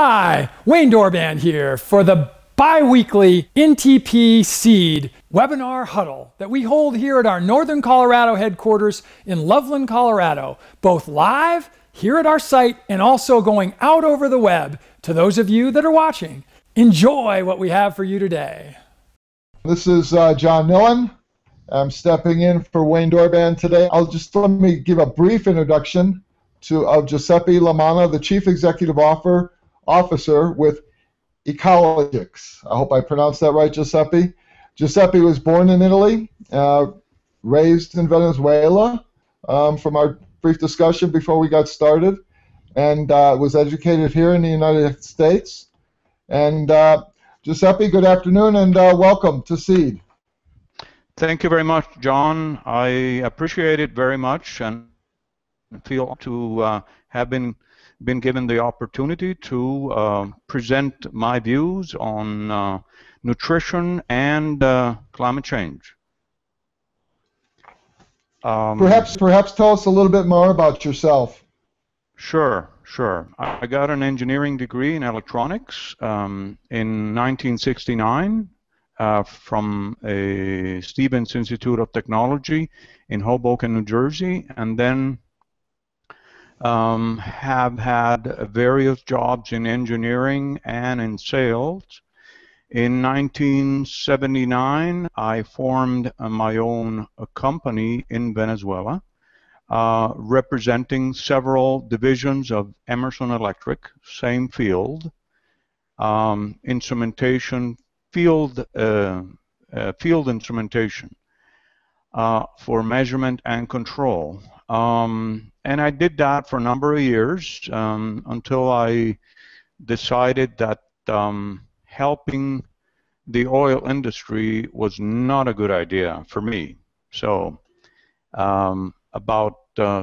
Hi, Wayne Dorband here for the bi-weekly NTP Seed webinar huddle that we hold here at our Northern Colorado headquarters in Loveland, Colorado, both live here at our site and also going out over the web to those of you that are watching. Enjoy what we have for you today. This is John Millen. I'm stepping in for Wayne Dorband today. Let me give a brief introduction of Giuseppe La Manna, the Chief Executive Officer with EcoLogix. I hope I pronounced that right, Giuseppe. Giuseppe was born in Italy, raised in Venezuela, from our brief discussion before we got started, and was educated here in the United States. And Giuseppe, good afternoon, and welcome to SEED. Thank you very much, John. I appreciate it very much and feel to have been given the opportunity to present my views on nutrition and climate change. Perhaps tell us a little bit more about yourself. Sure. I got an engineering degree in electronics in 1969 from a Stevens Institute of Technology in Hoboken, New Jersey, and then have had various jobs in engineering and in sales. In 1979, I formed my own company in Venezuela, representing several divisions of Emerson Electric, same field, instrumentation, field instrumentation for measurement and control. And I did that for a number of years until I decided that helping the oil industry was not a good idea for me. So about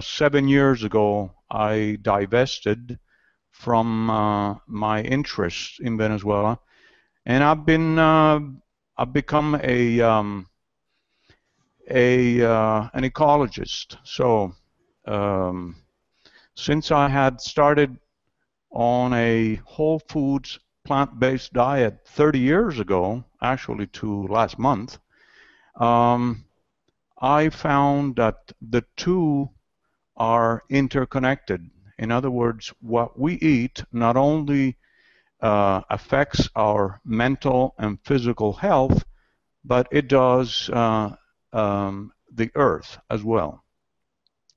7 years ago, I divested from my interests in Venezuela, and I've become an ecologist. So since I had started on a whole foods plant-based diet 30 years ago, actually to last month, I found that the two are interconnected. In other words, what we eat not only affects our mental and physical health, but it does the earth as well.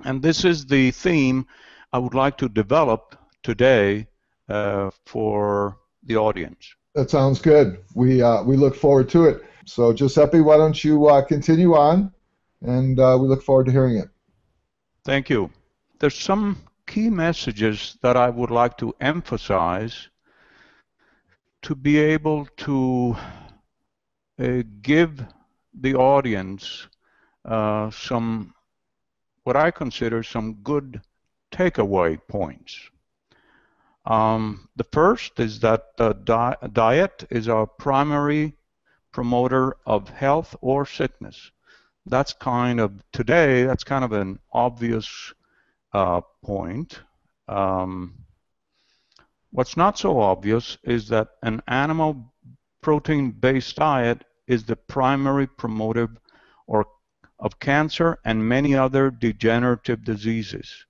And this is the theme I would like to develop today for the audience. That sounds good. We look forward to it. So Giuseppe, why don't you continue on, and we look forward to hearing it. Thank you. There's some key messages that I would like to emphasize to be able to give the audience some what I consider some good takeaway points. The first is that diet is our primary promoter of health or sickness. That's kind of, today, that's kind of an obvious point. What's not so obvious is that an animal protein-based diet is the primary promoter or of cancer and many other degenerative diseases.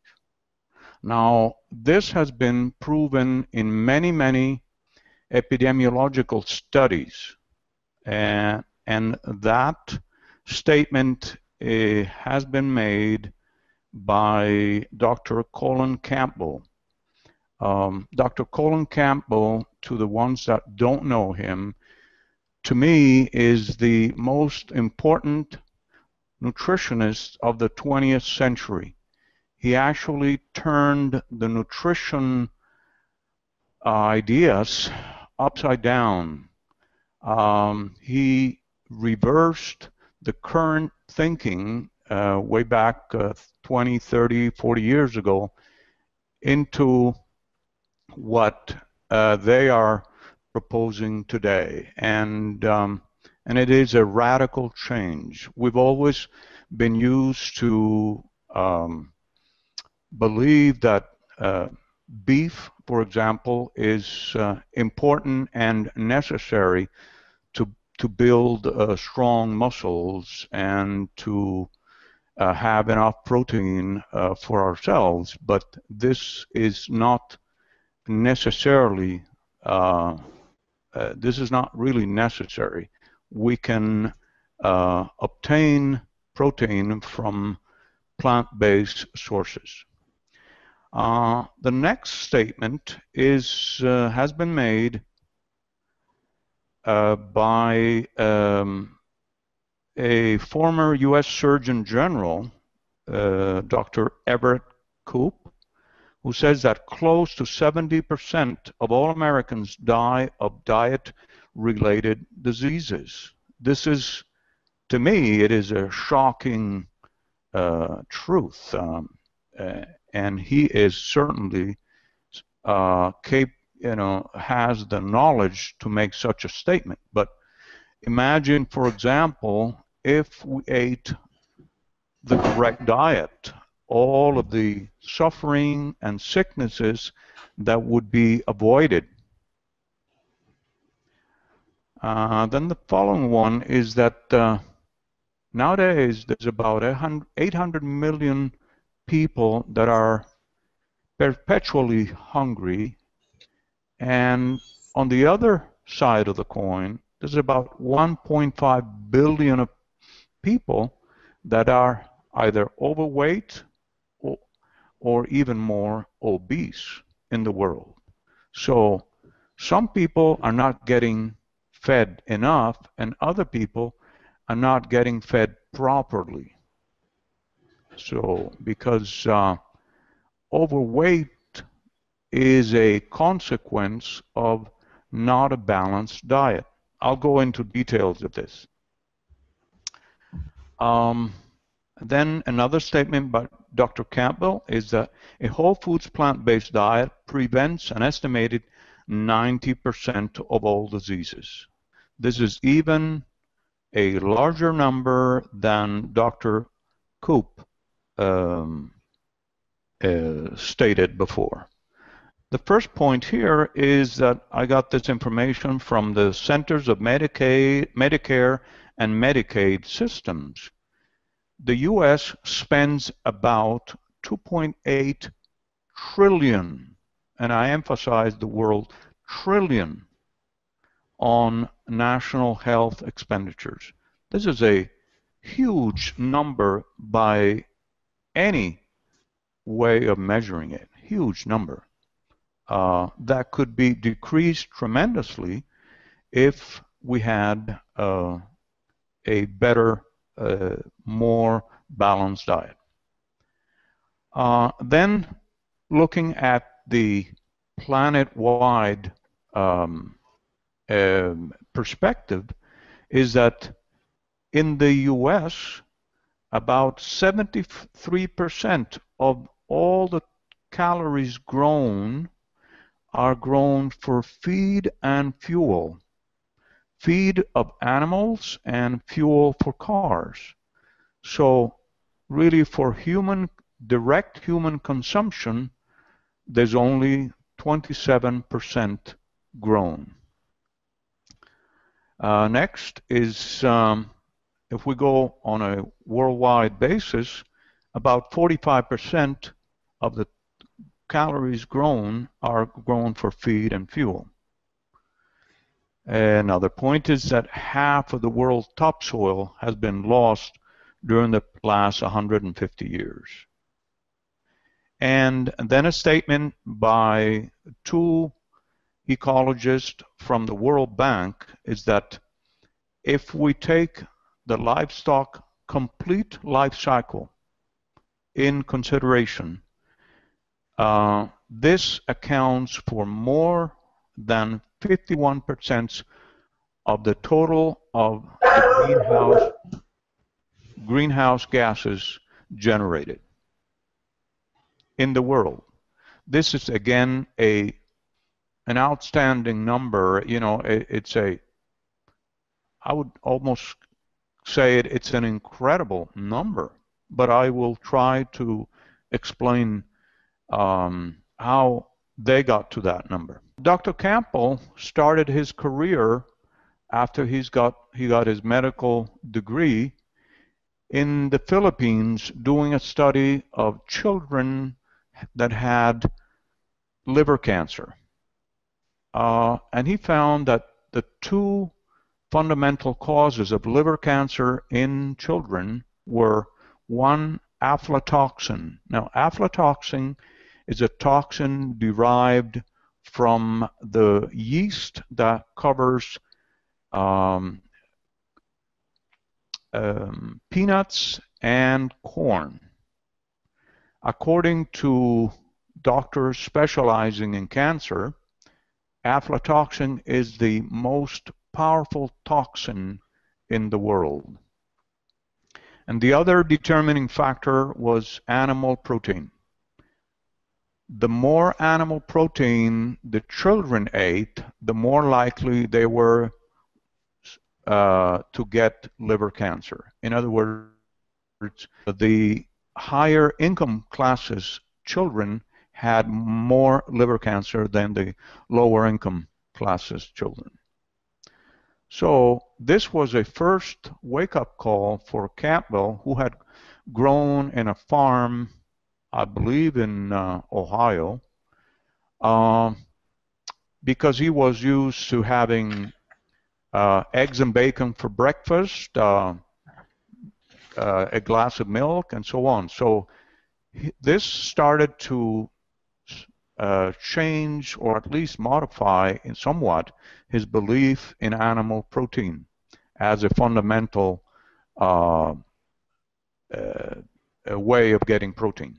Now, this has been proven in many epidemiological studies, and that statement has been made by Dr. Colin Campbell. Dr. Colin Campbell, to the ones that don't know him, to me is the most important nutritionist of the 20th century. He actually turned the nutrition ideas upside down. He reversed the current thinking way back 20, 30, 40 years ago into what they are proposing today. And it is a radical change. We've always been used to believe that beef, for example, is important and necessary to build strong muscles and to have enough protein for ourselves, but this is not necessarily, this is not really necessary. We can obtain protein from plant-based sources. The next statement is, has been made by a former U.S. Surgeon General, Dr. Everett Koop, who says that close to 70% of all Americans die of diet-related diseases. This is, to me, it is a shocking truth, and he is certainly has the knowledge to make such a statement. But imagine, for example, if we ate the correct diet, all of the suffering and sicknesses that would be avoided. Then the following one is that nowadays there's about 800 million people that are perpetually hungry, and on the other side of the coin, there's about 1.5 billion of people that are either overweight or even more obese in the world. So some people are not getting fed enough, and other people are not getting fed properly. So because overweight is a consequence of not a balanced diet. I'll go into details of this. Then another statement by Dr. Campbell is that a whole foods plant-based diet prevents an estimated 90% of all diseases. This is even a larger number than Dr. Koop stated before. The first point here is that I got this information from the Centers of Medicaid, Medicare and Medicaid systems. The U.S. spends about $2.8 trillion, and I emphasize the word trillion, on national health expenditures. This is a huge number by any way of measuring it, huge number. That could be decreased tremendously if we had a better, more balanced diet. Then looking at the planet-wide perspective is that in the U.S. about 73% of all the calories grown are grown for feed and fuel, feed of animals and fuel for cars. So really for human, direct human consumption, there's only 27% grown. Next is, if we go on a worldwide basis, about 45% of the calories grown are grown for feed and fuel. Another point is that half of the world's topsoil has been lost during the last 150 years. And then a statement by two ecologists from the World Bank is that if we take the livestock complete life cycle in consideration, this accounts for more than 51% of the total of the greenhouse gases generated in the world. This is again an outstanding number. You know, it's a, I would almost say it's an incredible number, but I will try to explain how they got to that number. Dr. Campbell started his career after he got his medical degree in the Philippines doing a study of children that had liver cancer. And he found that the two fundamental causes of liver cancer in children were, one, aflatoxin. Now, aflatoxin is a toxin derived from the yeast that covers peanuts and corn. According to doctors specializing in cancer, aflatoxin is the most powerful toxin in the world. And the other determining factor was animal protein. The more animal protein the children ate, the more likely they were to get liver cancer. In other words, the higher income classes children had more liver cancer than the lower income classes children. So this was a first wake-up call for Campbell, who had grown in a farm, I believe in Ohio, because he was used to having eggs and bacon for breakfast, a glass of milk, and so on. So this started to change, or at least modify in somewhat, his belief in animal protein as a fundamental way of getting protein.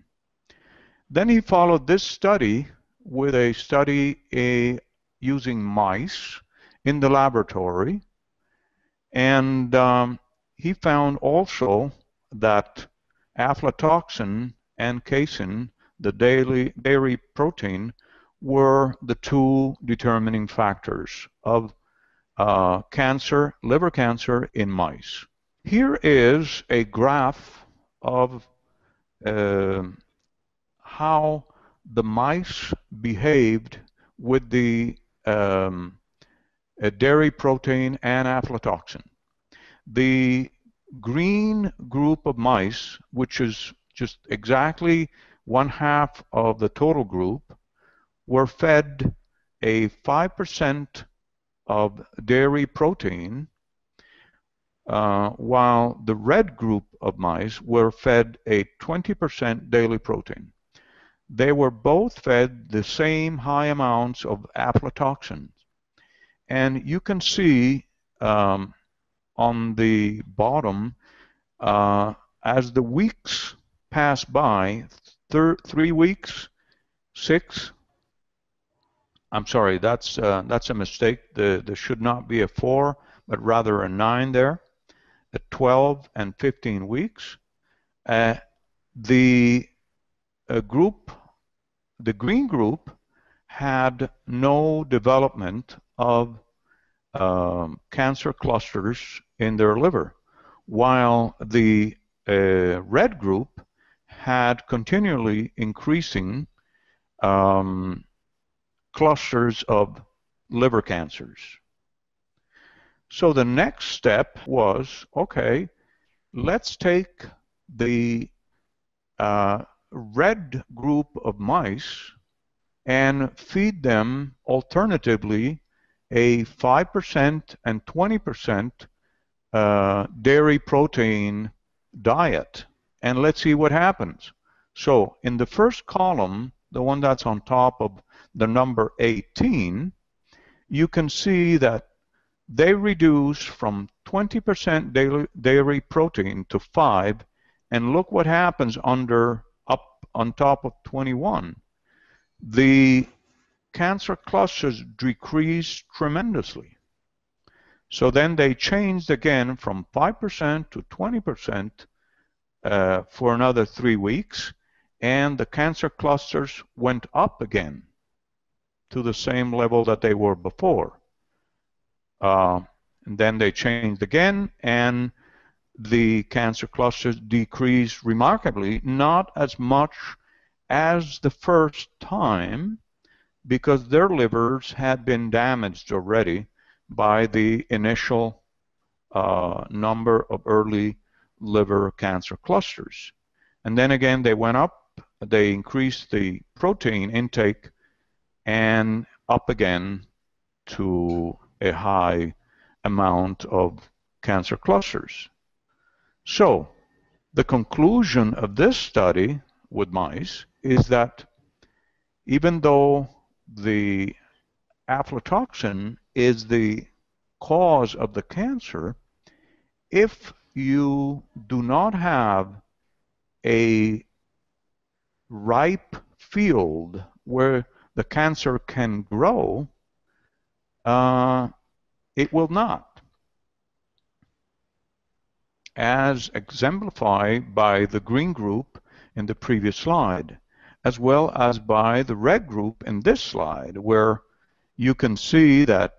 Then he followed this study with a study using mice in the laboratory, and he found also that aflatoxin and casein, the dairy protein, were the two determining factors of cancer, liver cancer in mice. Here is a graph of how the mice behaved with the dairy protein and aflatoxin. The green group of mice, which is just exactly 1/2 of the total group, were fed a 5% of dairy protein, while the red group of mice were fed a 20% dairy protein. They were both fed the same high amounts of aflatoxin. And you can see on the bottom, as the weeks pass by, 3 weeks, 6, I'm sorry, that's a mistake. There should not be a 4, but rather a 9 there, at 12 and 15 weeks. The green group had no development of cancer clusters in their liver, while the red group had continually increasing clusters of liver cancers. So the next step was, okay, let's take the red group of mice and feed them alternatively a 5% and 20% dairy protein diet, and let's see what happens. So in the first column, the one that's on top of the number 18, you can see that they reduce from 20% dairy protein to 5, and look what happens under up on top of 21. The cancer clusters decrease tremendously. So then they changed again from 5% to 20% for another 3 weeks, and the cancer clusters went up again to the same level that they were before. And then they changed again, and the cancer clusters decreased remarkably, not as much as the first time, because their livers had been damaged already by the initial number of early liver cancer clusters. And then again, they went up, they increased the protein intake, and up again to a high amount of cancer clusters. So the conclusion of this study with mice is that even though the aflatoxin is the cause of the cancer, if you do not have a ripe field where the cancer can grow, it will not, as exemplified by the green group in the previous slide, as well as by the red group in this slide, where you can see that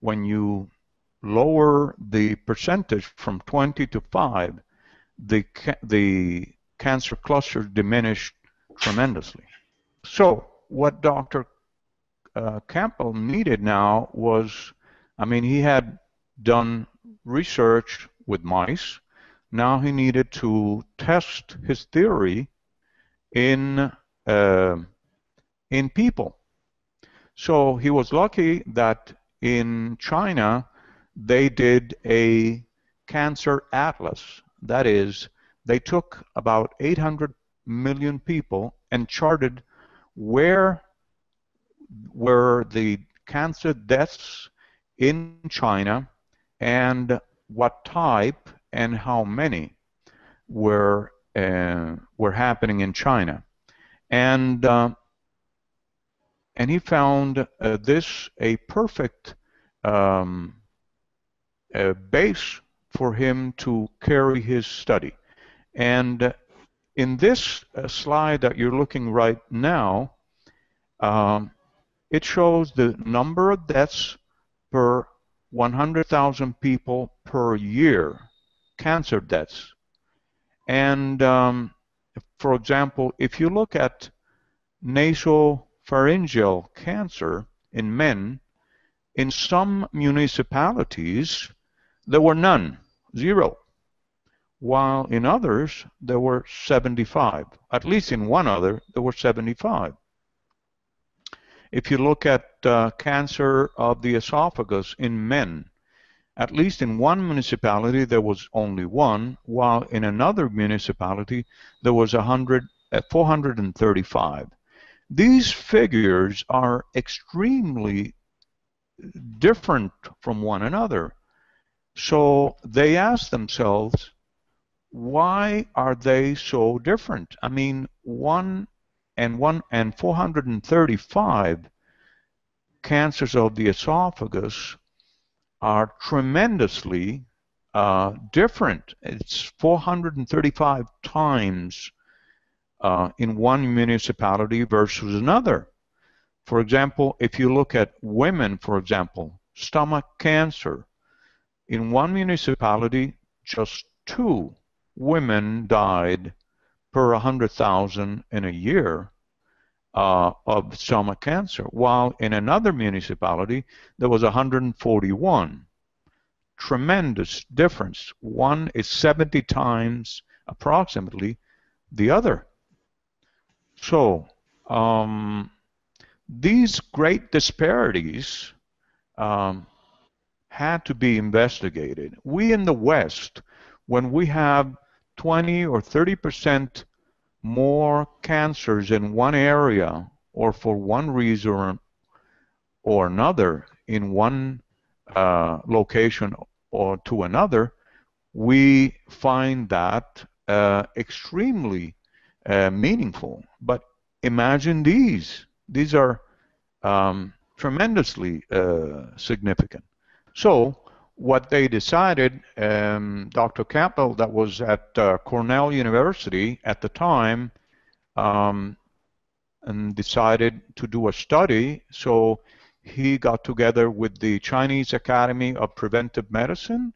when you lower the percentage from 20 to 5, the cancer clusters diminished tremendously. So what Dr. Campbell needed now was, I mean, he had done research with mice. Now he needed to test his theory in people. So he was lucky that in China they did a cancer atlas. That is, they took about 800 million people and charted where were the cancer deaths in China and what type and how many were happening in China, and he found this a perfect base for him to carry his study. And in this slide that you're looking right now, it shows the number of deaths per 100,000 people per year, cancer deaths. And for example, if you look at nasopharyngeal cancer in men, in some municipalities there were none, 0, while in others there were 75. At least in one other there were 75. If you look at cancer of the esophagus in men, at least in one municipality there was only one, while in another municipality there was 435. These figures are extremely different from one another. So they asked themselves, why are they so different? I mean, 435 cancers of the esophagus are tremendously different. It's 435 times in one municipality versus another. For example, if you look at women, for example, stomach cancer, in one municipality just 2 women died per 100,000 in a year of stomach cancer, while in another municipality there was 141. Tremendous difference. One is 70 times approximately the other. So these great disparities had to be investigated. We in the West, when we have 20 or 30% more cancers in one area, or for one reason or another, in one location or to another, we find that extremely meaningful. But imagine these. These are tremendously significant. So what they decided, Dr. Campbell, that was at Cornell University at the time, and decided to do a study. So he got together with the Chinese Academy of Preventive Medicine,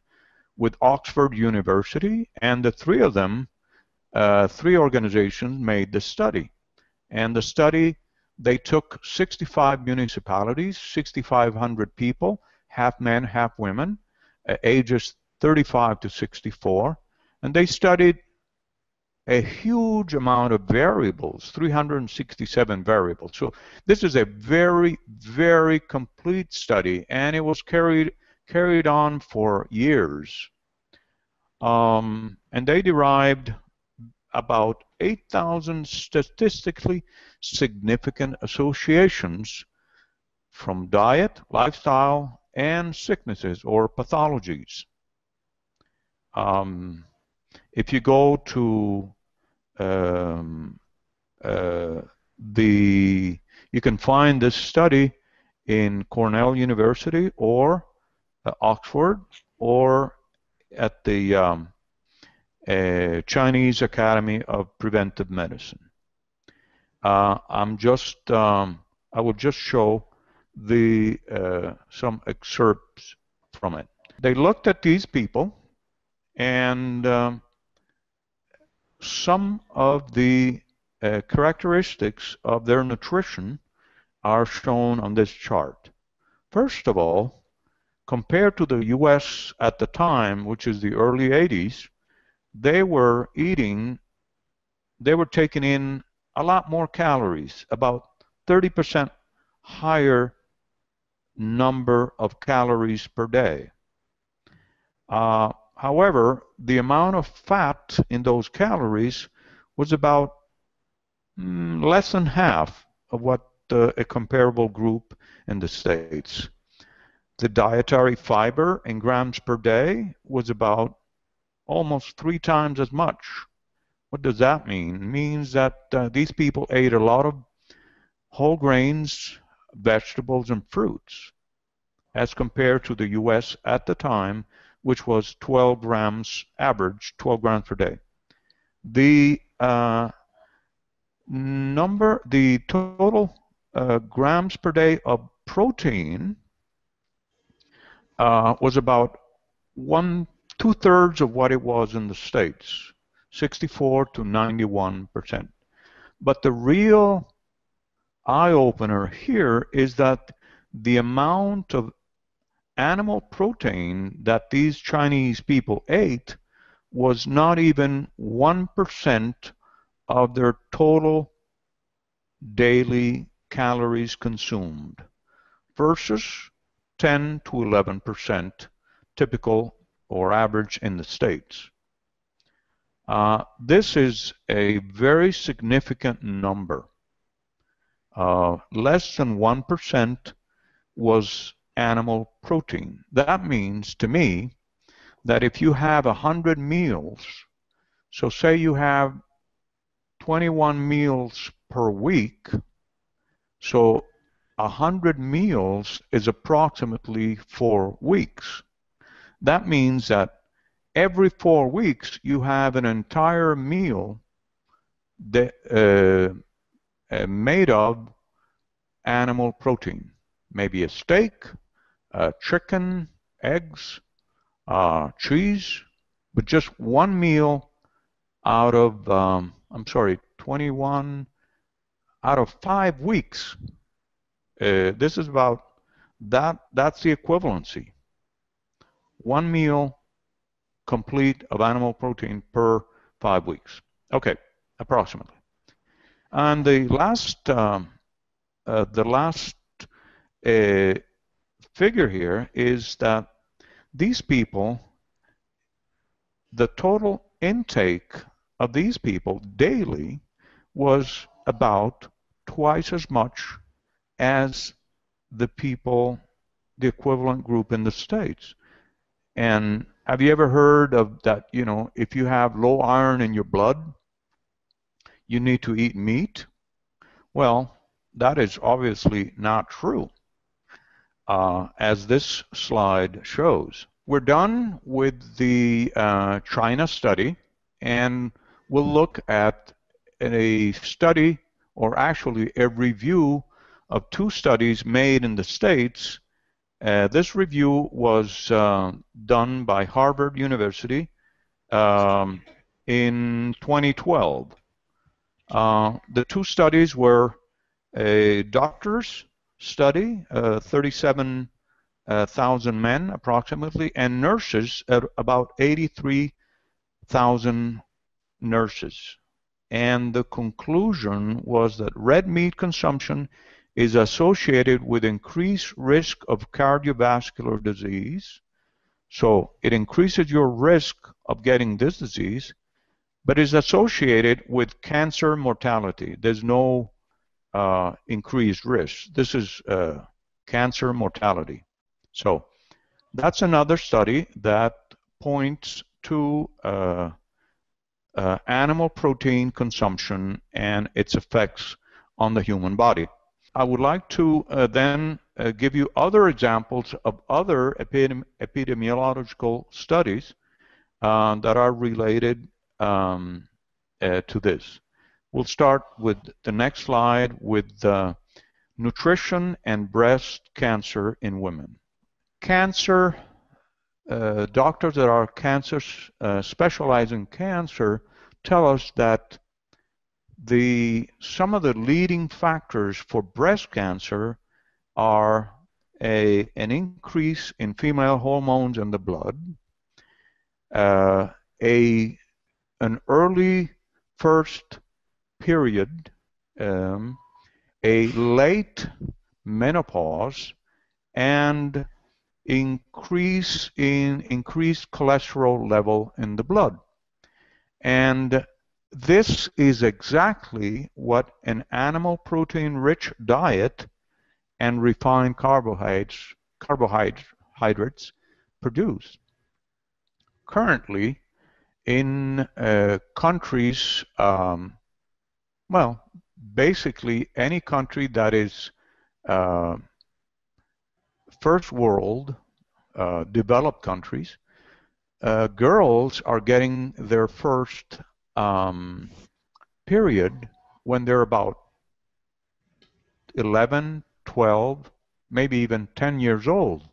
with Oxford University, and the three of them, 3 organizations, made the study. And the study, they took 65 municipalities, 6,500 people, half men, half women, ages 35 to 64, and they studied a huge amount of variables, 367 variables. So this is a very, very complete study, and it was carried on for years. And they derived about 8,000 statistically significant associations from diet, lifestyle, and sicknesses or pathologies. If you go to you can find this study in Cornell University or Oxford or at the Chinese Academy of Preventive Medicine. I will just show the some excerpts from it. They looked at these people, and some of the characteristics of their nutrition are shown on this chart. First of all, compared to the U.S. at the time, which is the early 80s, they were taking in a lot more calories, about 30% higher number of calories per day. However, the amount of fat in those calories was about less than half of what a comparable group in the States. The dietary fiber in grams per day was about almost 3 times as much. What does that mean? It means that these people ate a lot of whole grains, vegetables, and fruits, as compared to the U.S. at the time, which was 12 grams average, 12 grams per day. The total grams per day of protein was about 2/3 of what it was in the States, 64% to 91%. But the real eye-opener here is that the amount of animal protein that these Chinese people ate was not even 1% of their total daily calories consumed, versus 10 to 11% typical or average in the States. This is a very significant number. Less than 1% was animal protein. That means to me that if you have 100 meals, so say you have 21 meals per week, so 100 meals is approximately 4 weeks. That means that every 4 weeks you have an entire meal that, made of animal protein, maybe a steak, chicken, eggs, cheese, but just one meal out of, 21 out of 5 weeks. This is about that. That's the equivalency. One meal complete of animal protein per 5 weeks. Okay, approximately. And the last figure here is that these people, the total intake of these people daily was about twice as much as the equivalent group in the States. And have you ever heard of that, you know, if you have low iron in your blood, you need to eat meat? Well, that is obviously not true, as this slide shows. We're done with the China study, and we'll look at a study, or actually a review of 2 studies made in the States. This review was done by Harvard University in 2012. The two studies were a doctor's study, 37,000 men approximately, and nurses, about 83,000 nurses. And the conclusion was that red meat consumption is associated with increased risk of cardiovascular disease. So it increases your risk of getting this disease, but is associated with cancer mortality. There's no increased risk. This is cancer mortality. So that's another study that points to animal protein consumption and its effects on the human body. I would like to then give you other examples of other epidemiological studies that are related to this. We'll start with the next slide with nutrition and breast cancer in women. Cancer, doctors that are cancer, specialize in cancer, tell us that some of the leading factors for breast cancer are an increase in female hormones in the blood, an early first period, a late menopause, and increased cholesterol level in the blood. And this is exactly what an animal protein-rich diet and refined carbohydrates produce. Currently, in countries, well, basically any country that is first world, developed countries, girls are getting their first period when they're about 11, 12, maybe even 10 years old,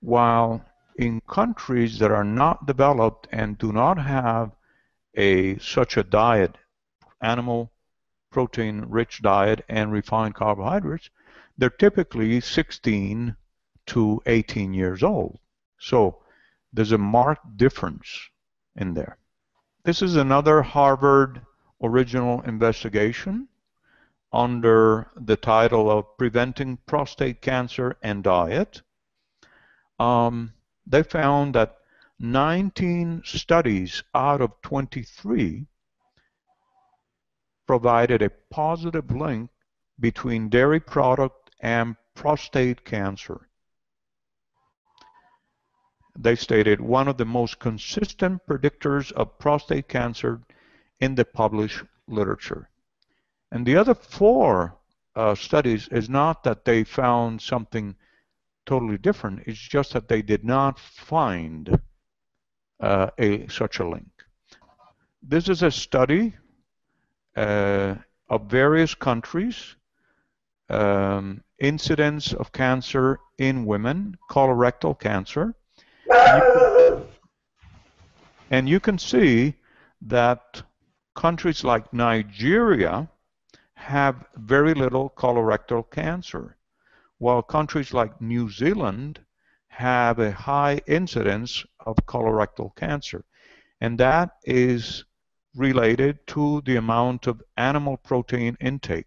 while in countries that are not developed and do not have such a diet, animal protein-rich diet and refined carbohydrates, they're typically 16 to 18 years old. So there's a marked difference in there. This is another Harvard original investigation under the title of Preventing Prostate Cancer and Diet. They found that 19 studies out of 23 provided a positive link between dairy product and prostate cancer. They stated one of the most consistent predictors of prostate cancer in the published literature. And the other four studies is not that they found something totally different, it's just that they did not find such a link. This is a study of various countries, incidence of cancer in women, colorectal cancer. And you can see that countries like Nigeria have very little colorectal cancer, while countries like New Zealand have a high incidence of colorectal cancer. And that is related to the amount of animal protein intake,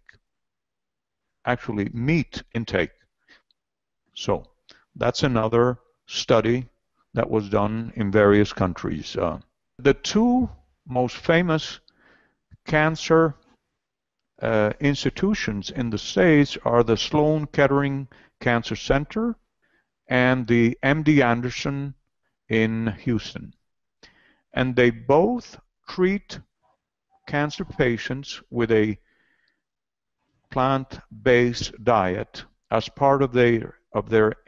actually meat intake. So that's another study that was done in various countries. The two most famous cancer institutions in the States are the Sloan Kettering Cancer Center and the MD Anderson in Houston. And they both treat cancer patients with a plant-based diet as part of their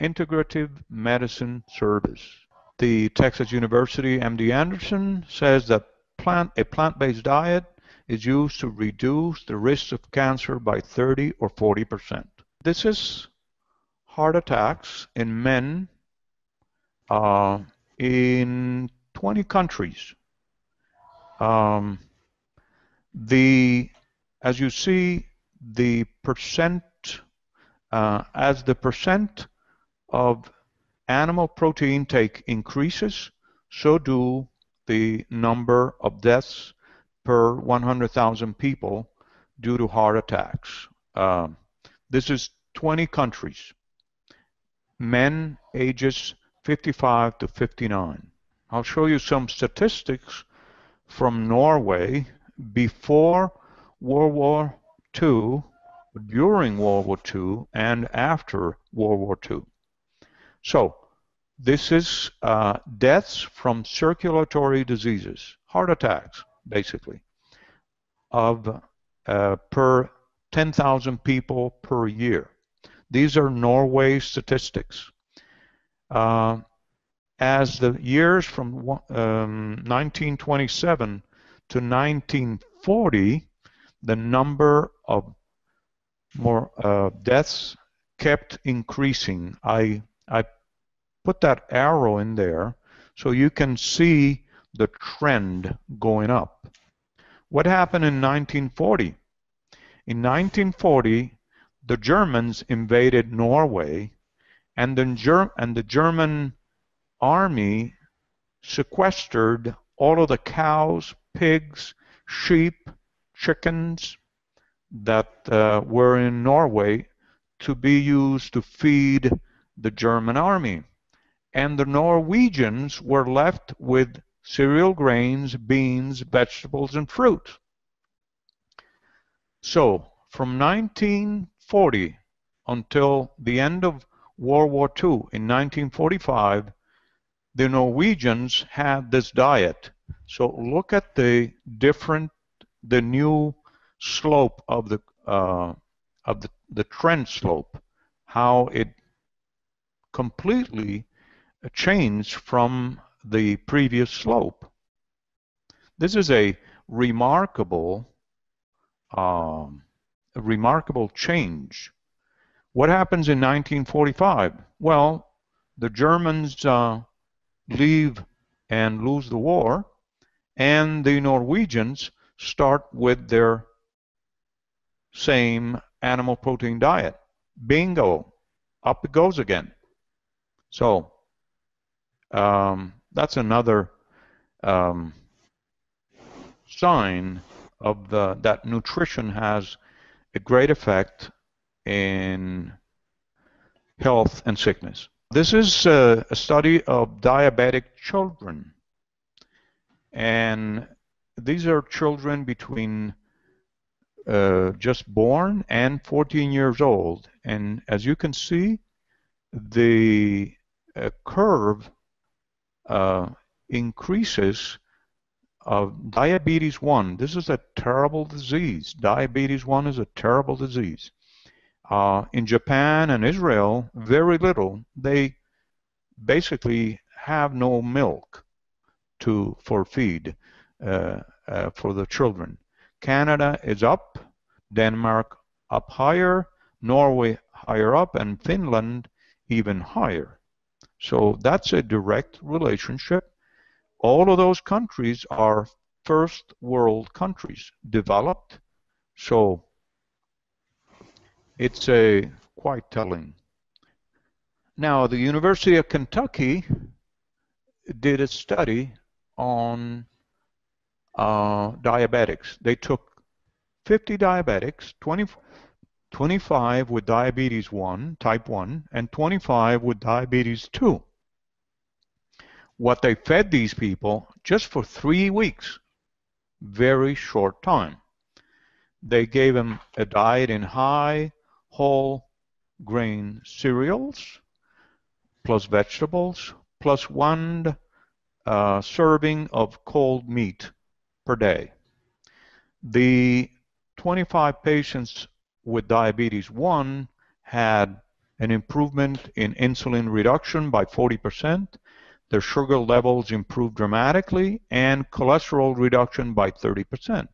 integrative medicine service. The Texas University MD Anderson says that a plant-based diet is used to reduce the risk of cancer by 30 or 40%. This is heart attacks in men in 20 countries. As you see, the percent, as the percent of animal protein intake increases, so do the number of deaths per 100,000 people due to heart attacks. This is 20 countries. Men ages 55 to 59. I'll show you some statistics from Norway before World War II, during World War II, and after World War II. So this is deaths from circulatory diseases, heart attacks, basically, of per 10,000 people per year. These are Norway statistics. As the years from 1927 to 1940, the number of more deaths kept increasing. I put that arrow in there so you can see the trend going up. What happened in 1940? In 1940, the Germans invaded Norway, and the German army sequestered all of the cows, pigs, sheep, chickens that were in Norway to be used to feed the German army. And the Norwegians were left with cereal, grains, beans, vegetables, and fruit. So from 1940 until the end of World War II in 1945, the Norwegians had this diet. So look at the new slope of the trend slope, how it completely changed from the previous slope. This is a remarkable change. What happens in 1945? Well, the Germans leave and lose the war, and the Norwegians start with their same animal protein diet. Bingo, up it goes again. So that's another sign of that nutrition has a great effect in health and sickness. This is a study of diabetic children, and these are children between just born and 14 years old, and as you can see, the curve increases of diabetes 1. This is a terrible disease. Diabetes 1 is a terrible disease. In Japan and Israel, very little. They basically have no milk for feed for the children. Canada is up, Denmark up higher, Norway higher up, and Finland even higher. So that's a direct relationship. All of those countries are first world countries, developed. So it's quite telling. Now, the University of Kentucky did a study on diabetics. They took 50 diabetics, 25 with diabetes 1, type 1, and 25 with diabetes 2. What they fed these people just for 3 weeks, very short time. They gave them a diet in high whole grain cereals, plus vegetables, plus one serving of cold meat per day. The 25 patients with diabetes 1 had an improvement in insulin reduction by 40%, their sugar levels improved dramatically, and cholesterol reduction by 30%.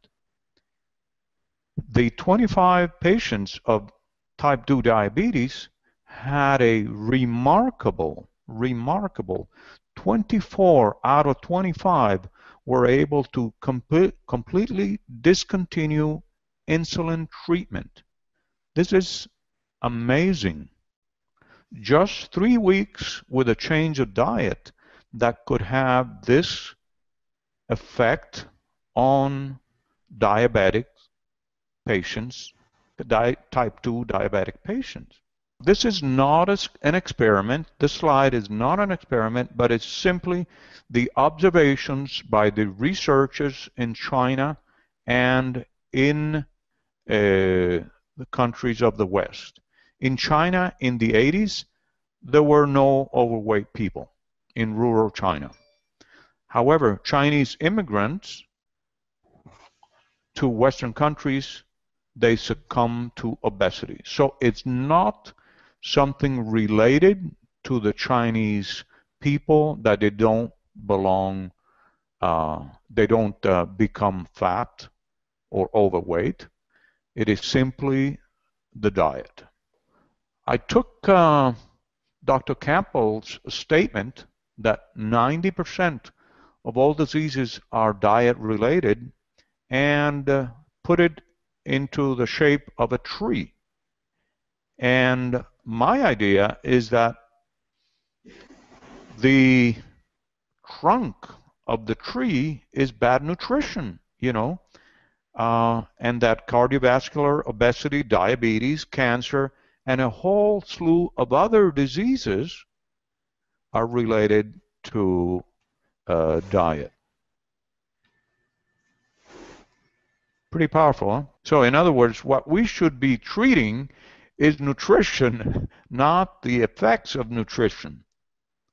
The 25 patients of type 2 diabetes had a remarkable 24 out of 25 were able to completely discontinue insulin treatment. This is amazing. Just 3 weeks with a change of diet that could have this effect on diabetic patients, type 2 diabetic patients. This is not an experiment. This slide is not an experiment, but it's simply the observations by the researchers in China and in the countries of the West. In China in the 80s, there were no overweight people in rural China. However, Chinese immigrants to Western countries, they succumb to obesity. So it's not something related to the Chinese people that they don't belong, they don't become fat or overweight. It is simply the diet. I took Dr. Campbell's statement that 90% of all diseases are diet related and put it into the shape of a tree. And my idea is that the trunk of the tree is bad nutrition, you know, and that cardiovascular, obesity, diabetes, cancer, and a whole slew of other diseases are related to diet. Pretty powerful, huh? So in other words, what we should be treating is nutrition, not the effects of nutrition.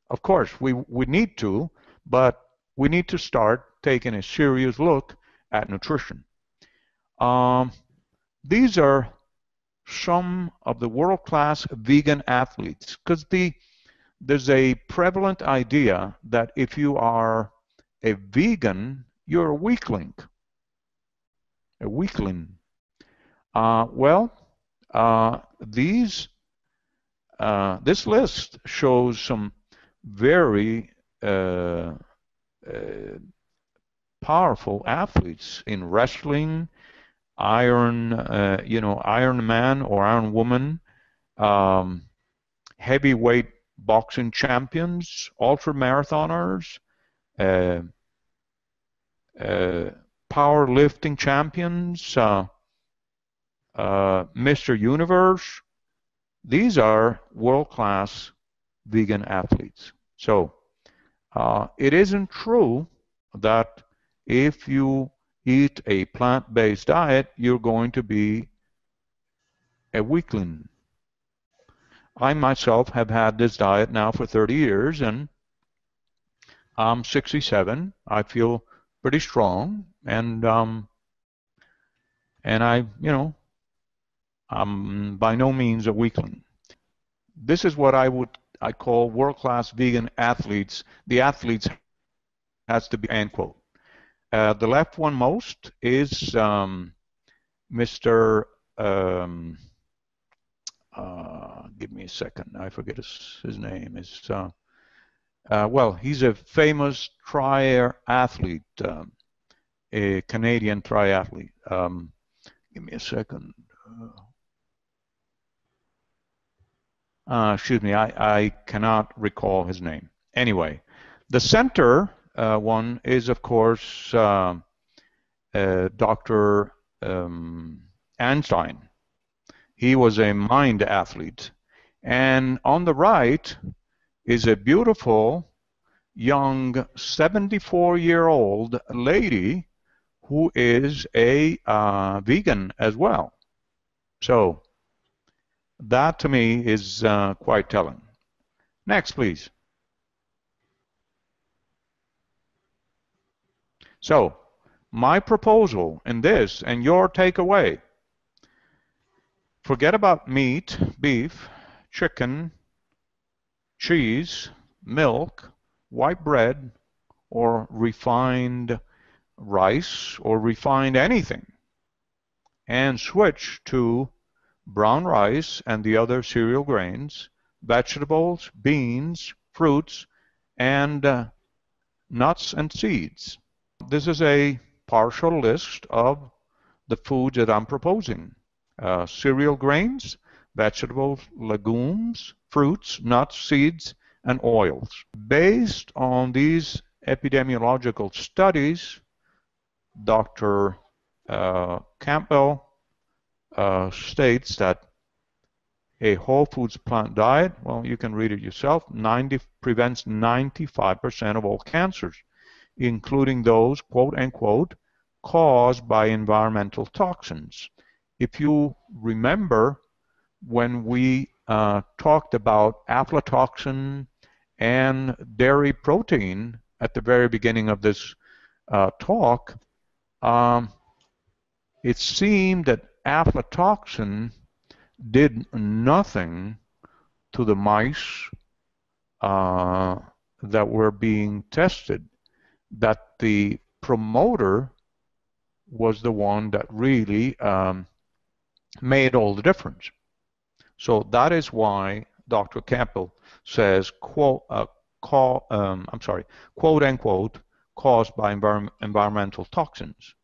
Of course, we need to, but we need to start taking a serious look at nutrition. These are some of the world-class vegan athletes, because there's a prevalent idea that if you are a vegan, you're a weakling. A weakling. This list shows some very powerful athletes in wrestling, Iron Man or Iron Woman, heavyweight boxing champions, ultra marathoners, powerlifting champions, Mr. Universe. These are world-class vegan athletes. So it isn't true that if you eat a plant-based diet, you're going to be a weakling. I myself have had this diet now for 30 years, and I'm 67. I feel pretty strong, and I, you know, I'm by no means a weakling. This is what I call world-class vegan athletes. The athletes has to be end quote. The left one most is Mr. Give me a second. I forget his name. It's well, he's a famous triathlete, a Canadian triathlete. Give me a second. Excuse me, I cannot recall his name. Anyway, the center one is, of course, Dr. Einstein. He was a mind athlete. And on the right is a beautiful young 74-year-old lady who is a vegan as well. So that to me is quite telling. Next, please. So my proposal in this and your takeaway, forget about meat, beef, chicken, cheese, milk, white bread, or refined rice, or refined anything, and switch to brown rice and the other cereal grains, vegetables, beans, fruits, and nuts and seeds. This is a partial list of the foods that I'm proposing. Cereal grains, vegetables, legumes, fruits, nuts, seeds, and oils. Based on these epidemiological studies, Dr. Campbell states that a whole foods plant diet, well, you can read it yourself, prevents 95% of all cancers, including those, quote unquote, caused by environmental toxins. If you remember, when we talked about aflatoxin and dairy protein at the very beginning of this talk, it seemed that aflatoxin did nothing to the mice that were being tested, that the promoter was the one that really made all the difference. So that is why Dr. Campbell says, quote, quote unquote, caused by environmental toxins,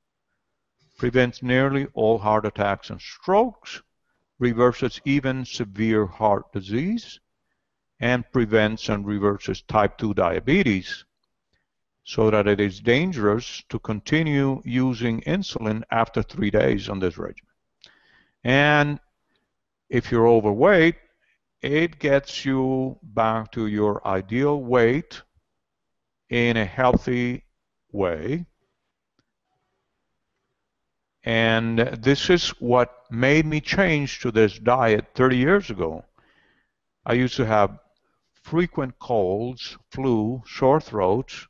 prevents nearly all heart attacks and strokes, reverses even severe heart disease, and prevents and reverses type 2 diabetes, so that it is dangerous to continue using insulin after 3 days on this regimen. And if you're overweight, it gets you back to your ideal weight in a healthy way. And this is what made me change to this diet 30 years ago. I used to have frequent colds, flu, sore throats,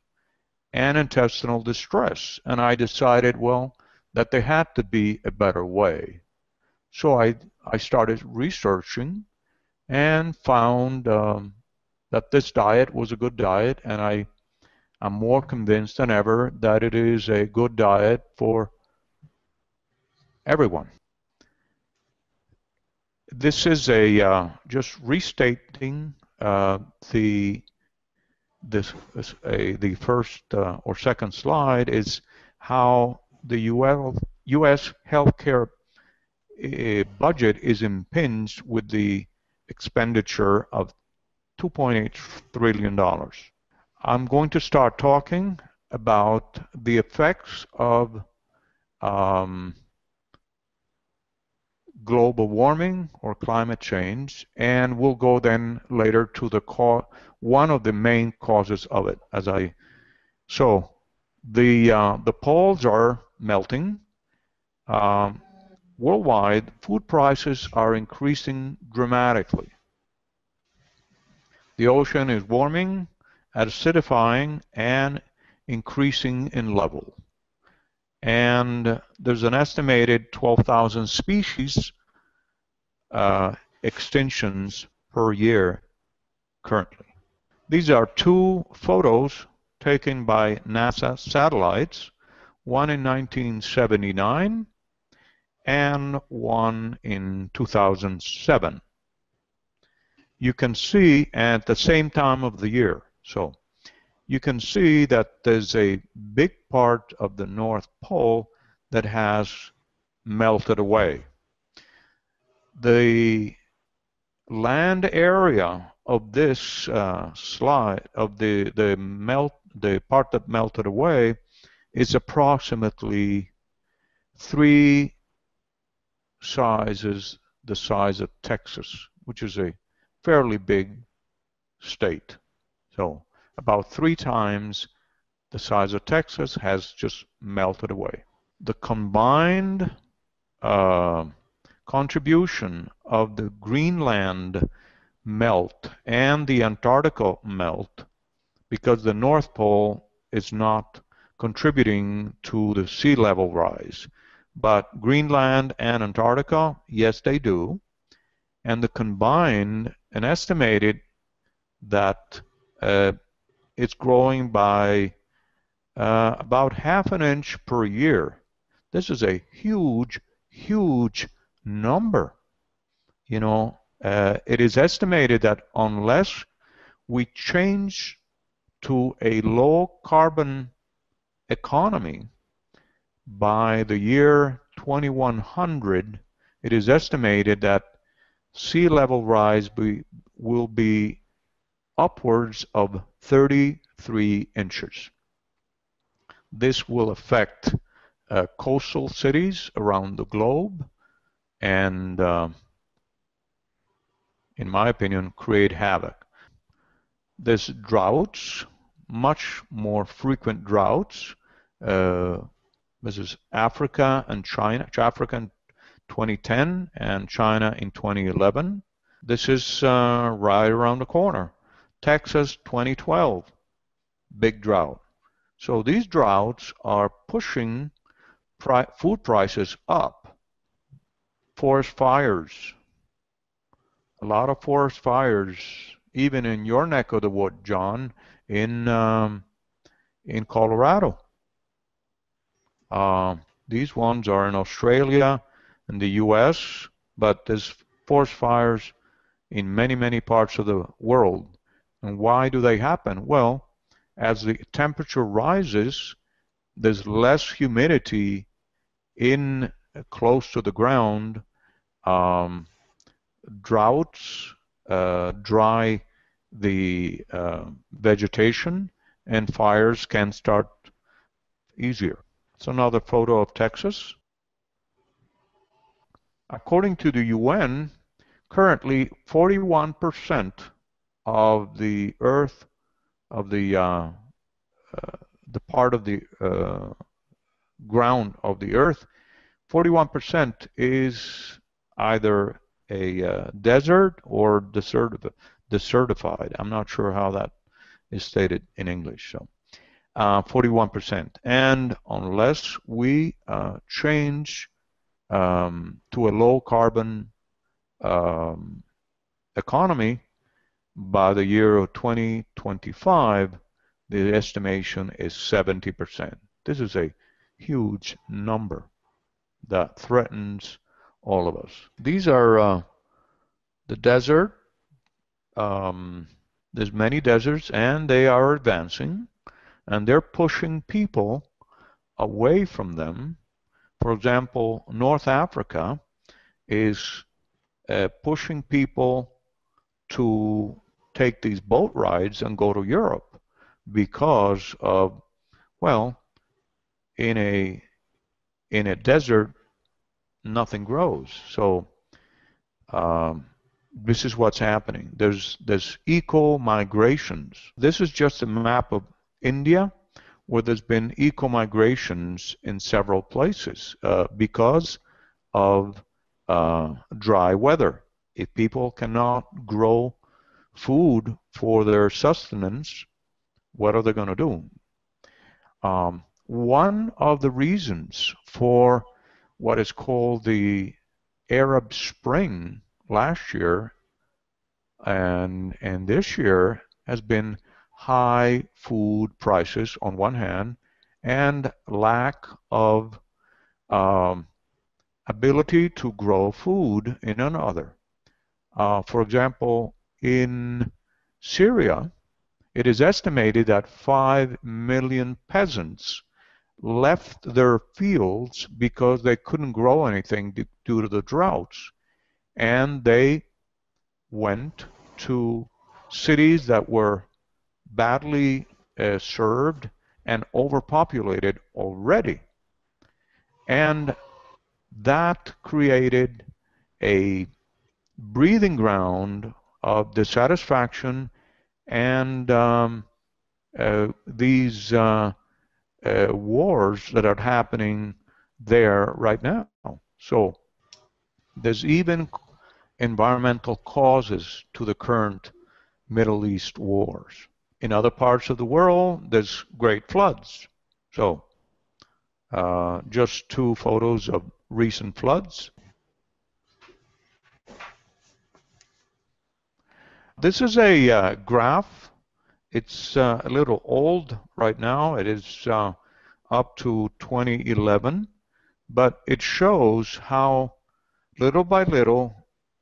and intestinal distress. And I decided, well, that there had to be a better way. So I started researching and found that this diet was a good diet, and I'm more convinced than ever that it is a good diet for everyone. This is a just restating the first or second slide is how the U.S. healthcare budget is impinged with the expenditure of $2.8 trillion. I'm going to start talking about the effects of global warming or climate change, and we'll go then later to the one of the main causes of it. As I so the poles are melting. Worldwide, food prices are increasing dramatically. The ocean is warming, acidifying, and increasing in level. And there's an estimated 12,000 species extinctions per year currently. These are two photos taken by NASA satellites, one in 1979, and one in 2007. You can see at the same time of the year. So you can see that there's a big part of the North Pole that has melted away. The land area of this slide, of the part that melted away, is approximately three sizes the size of Texas, which is a fairly big state. So about three times the size of Texas has just melted away. The combined contribution of the Greenland melt and the Antarctica melt, because the North Pole is not contributing to the sea level rise, but Greenland and Antarctica, yes, they do. And the combined, an estimated that it's growing by about half an inch per year. This is a huge, huge number. You know, it is estimated that unless we change to a low carbon economy, by the year 2100, it is estimated that sea level rise will be upwards of 33 inches. This will affect coastal cities around the globe and, in my opinion, create havoc. There's droughts, much more frequent droughts. This is Africa and China, Africa in 2010 and China in 2011. This is right around the corner. Texas 2012, big drought. So these droughts are pushing food prices up. Forest fires, a lot of forest fires, even in your neck of the wood, John, in Colorado. These ones are in Australia and the U.S., but there's forest fires in many, many parts of the world. And why do they happen? Well, as the temperature rises, there's less humidity in close to the ground. Droughts dry the vegetation, and fires can start easier. It's another photo of Texas. According to the UN, currently 41% of the Earth, of the part of the ground of the Earth, 41% is either a desert or desertified. I'm not sure how that is stated in English. So, 41%. And unless we change to a low carbon economy, by the year 2025, the estimation is 70%. This is a huge number that threatens all of us. These are the desert. There's many deserts, and they are advancing, and they're pushing people away from them. For example, North Africa is pushing people to take these boat rides and go to Europe because of, well, in a desert, nothing grows. So this is what's happening. There's eco-migrations. This is just a map of India where there's been eco-migrations in several places because of dry weather. If people cannot grow food for their sustenance, what are they going to do? One of the reasons for what is called the Arab Spring last year and this year has been high food prices on one hand and lack of ability to grow food in another. For example, in Syria, it is estimated that 5 million peasants left their fields because they couldn't grow anything due to the droughts. And they went to cities that were badly served and overpopulated already. And that created a breathing ground of dissatisfaction and these wars that are happening there right now. So there's even environmental causes to the current Middle East wars. In other parts of the world, there's great floods. So just two photos of recent floods. This is a graph. It's a little old right now. It is up to 2011, but it shows how little by little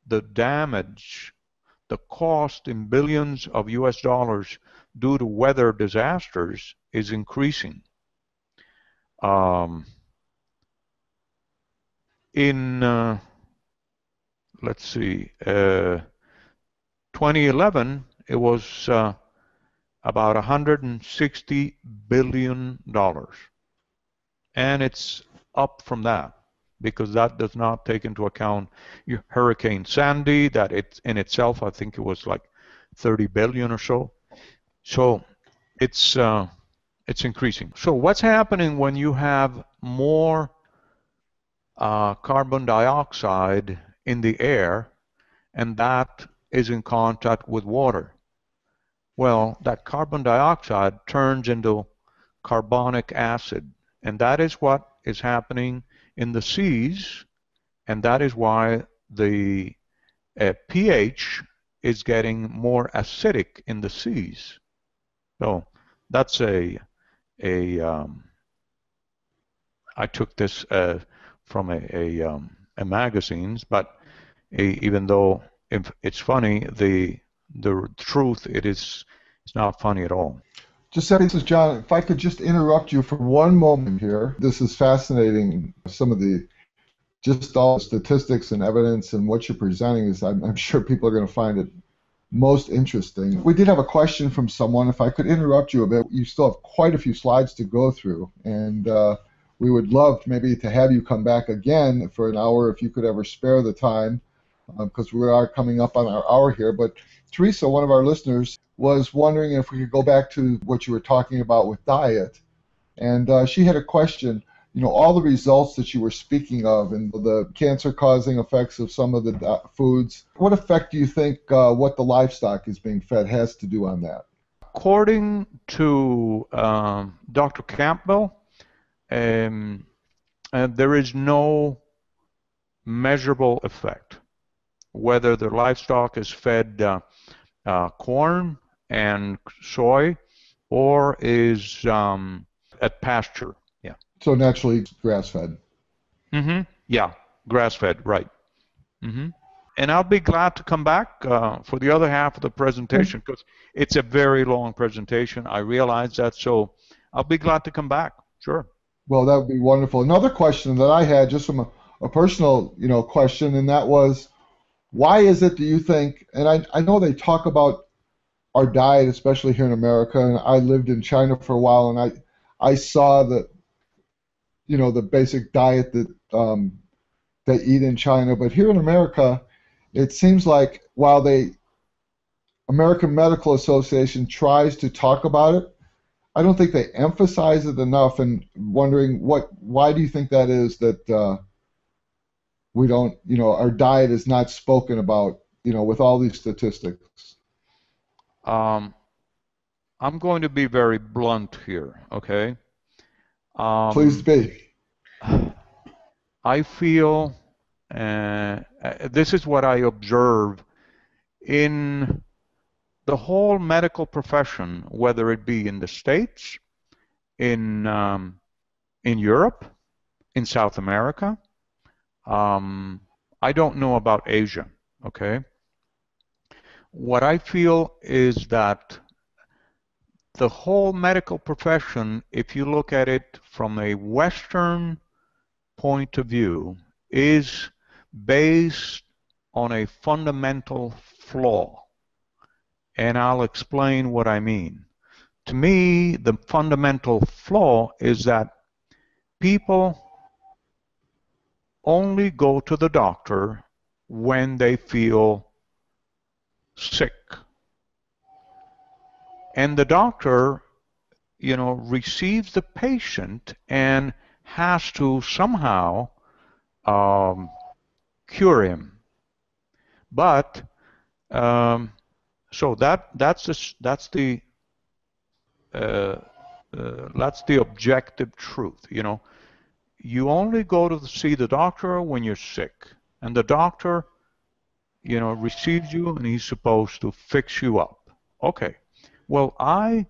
the damage, the cost in billions of US dollars due to weather disasters is increasing. Let's see, 2011, it was about $160 billion. And it's up from that, because that does not take into account Hurricane Sandy, that it in itself, I think it was like 30 billion or so. So it's increasing. So what's happening when you have more carbon dioxide in the air and that is in contact with water? Well, that carbon dioxide turns into carbonic acid, and that is what is happening in the seas, and that is why the pH is getting more acidic in the seas. So that's I took this from a magazines, but even though if it's funny, the truth it's not funny at all. Giuseppe, this is John. If I could just interrupt you for one moment here. This is fascinating. Some of the just all statistics and evidence and what you're presenting is, I'm sure people are going to find it most interesting. We did have a question from someone. If I could interrupt you a bit, you still have quite a few slides to go through, and we would love maybe to have you come back again for an hour if you could ever spare the time, because we are coming up on our hour here. But Teresa, one of our listeners, was wondering if we could go back to what you were talking about with diet. And she had a question, you know, all the results that you were speaking of and the cancer-causing effects of some of the foods, what effect do you think what the livestock is being fed has to do on that? According to Dr. Campbell, there is no measurable effect, whether the livestock is fed corn and soy or is at pasture. Yeah. So naturally grass-fed. Mm-hmm. Yeah, grass-fed, right. Mm-hmm. And I'll be glad to come back for the other half of the presentation, because mm-hmm. it's a very long presentation. I realize that, so I'll be glad to come back. Sure. Well, that would be wonderful. Another question that I had, just from a personal, you know, question, and that was, why is it, do you think, and I know they talk about our diet, especially here in America, and I lived in China for a while, and I saw the, you know, the basic diet that they eat in China, but here in America, it seems like while the American Medical Association tries to talk about it, I don't think they emphasize it enough, and wondering why do you think that is, that we don't, you know, our diet is not spoken about, you know, with all these statistics? I'm going to be very blunt here, okay? Please be. I feel this is what I observe in the whole medical profession, whether it be in the States, in Europe, in South America. I don't know about Asia, okay? What I feel is that the whole medical profession, if you look at it from a Western point of view, is based on a fundamental flaw. And I'll explain what I mean. To me, the fundamental flaw is that people only go to the doctor when they feel sick. And the doctor, you know, receives the patient and has to somehow cure him. But so that's the objective truth, you know. You only go to see the doctor when you're sick, and the doctor, you know, receives you and he's supposed to fix you up. Okay, well, I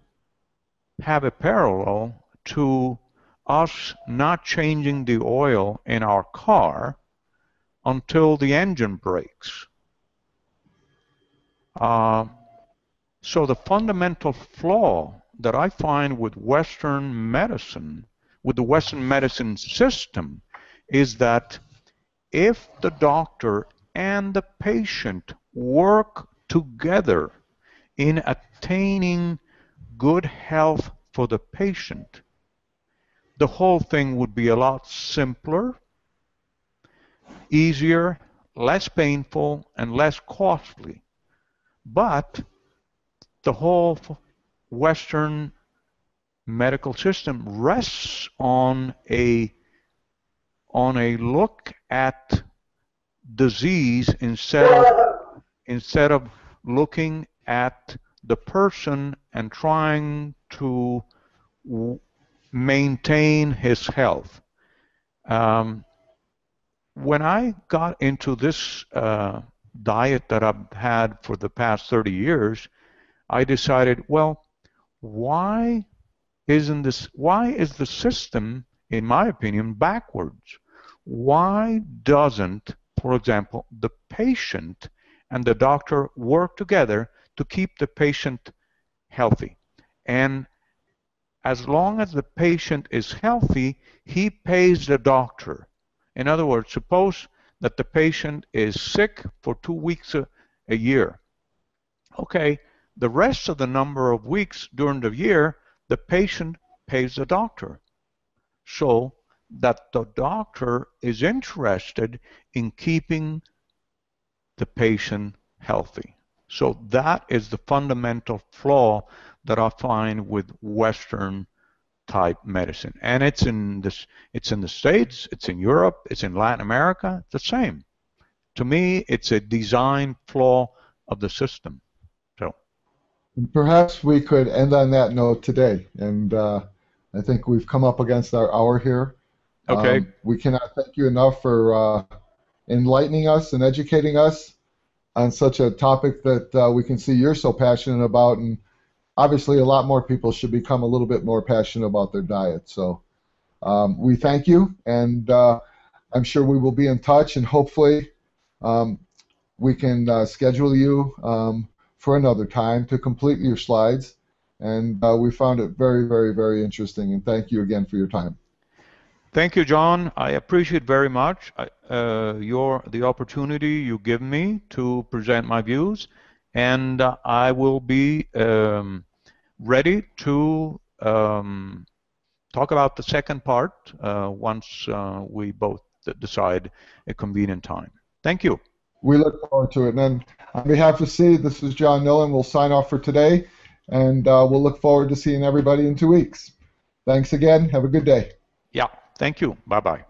have a parallel to us not changing the oil in our car until the engine breaks. So the fundamental flaw that I find with Western medicine, with the Western medicine system is that if the doctor and the patient work together in attaining good health for the patient, the whole thing would be a lot simpler, easier, less painful, and less costly. But the whole Western medical system rests on a look at disease instead of looking at the person and trying to maintain his health. When I got into this diet that I've had for the past 30 years, I decided, well, why is the system, in my opinion, backwards? Why doesn't, for example, the patient and the doctor work together to keep the patient healthy? And as long as the patient is healthy, he pays the doctor. In other words, suppose that the patient is sick for 2 weeks a year. Okay, the rest of the number of weeks during the year, the patient pays the doctor, so that the doctor is interested in keeping the patient healthy. So that is the fundamental flaw that I find with Western type medicine, and it's in the States, it's in Europe, it's in Latin America, it's the same. To me, it's a design flaw of the system. So perhaps we could end on that note today, and I think we've come up against our hour here. Okay. We cannot thank you enough for enlightening us and educating us on such a topic that we can see you're so passionate about, and obviously a lot more people should become a little bit more passionate about their diet. So we thank you, and I'm sure we will be in touch, and hopefully we can schedule you for another time to complete your slides. And we found it very, very, very interesting, and thank you again for your time. Thank you, John. I appreciate very much the opportunity you give me to present my views, and I will be ready to talk about the second part once we both decide a convenient time. Thank you. We look forward to it. And on behalf of C, this is John Nillen. We'll sign off for today, and we'll look forward to seeing everybody in 2 weeks. Thanks again. Have a good day. Yeah. Thank you. Bye-bye.